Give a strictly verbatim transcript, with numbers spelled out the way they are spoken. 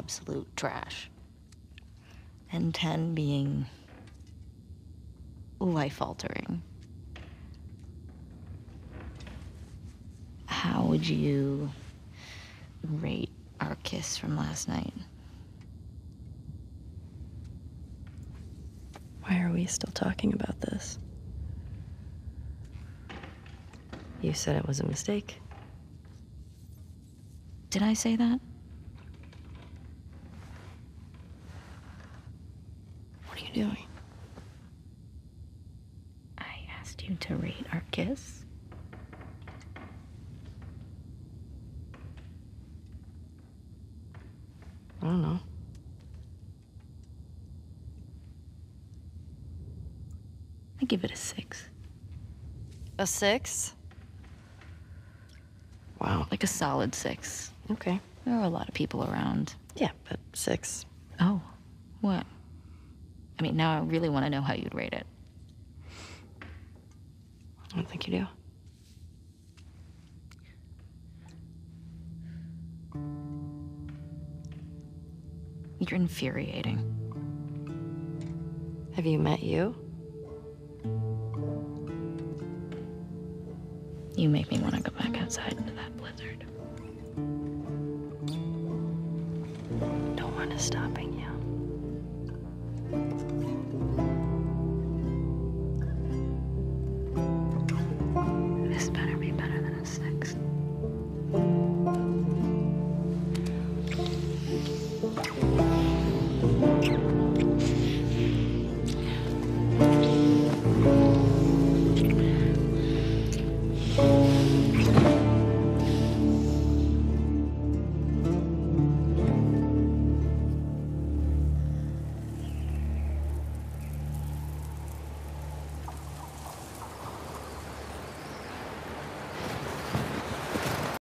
absolute trash. And ten being life-altering. How would you rate our kiss from last night? Why are we still talking about this? You said it was a mistake. Did I say that? What are you doing? I asked you to rate our kiss. I don't know. I give it a six. A six? Wow. Like a solid six. Okay. There are a lot of people around. Yeah, but six. Oh, what? I mean, now I really want to know how you'd rate it. I don't think you do. You're infuriating. Have you met you? You make me want to go back outside into that blizzard. No one is stopping you.